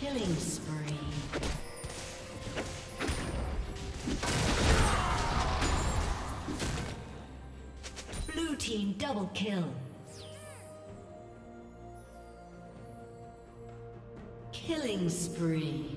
Killing spree. Blue team double kill. Killing spree.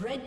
Red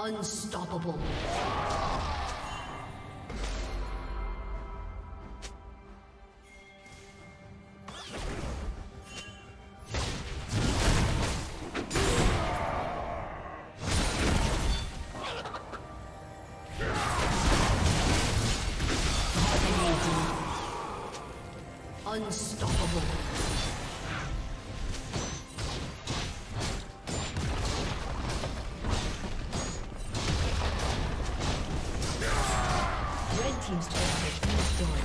Unstoppable. Red team's turret has been destroyed.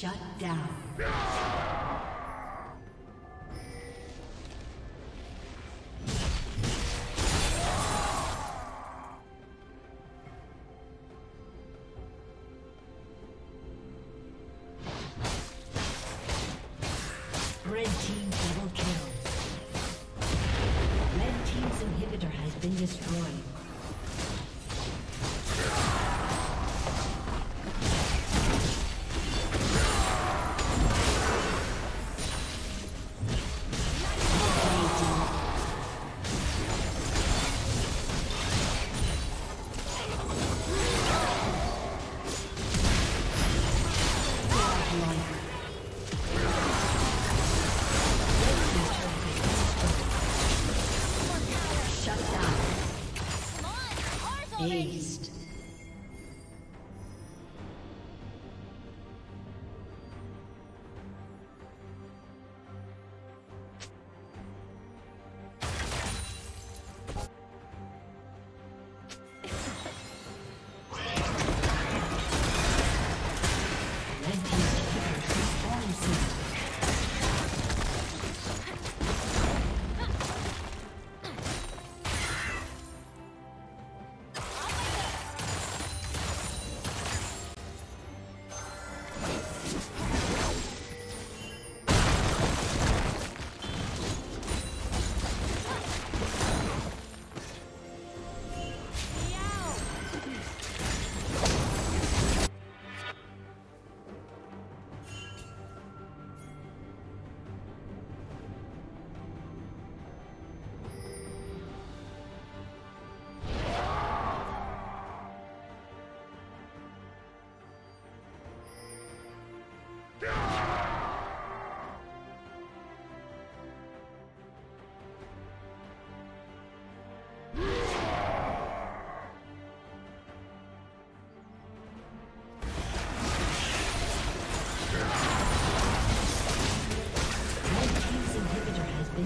Shut down. Red team double kill. Red team's inhibitor has been destroyed.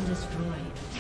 Destroyed.